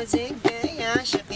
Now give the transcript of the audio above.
always again.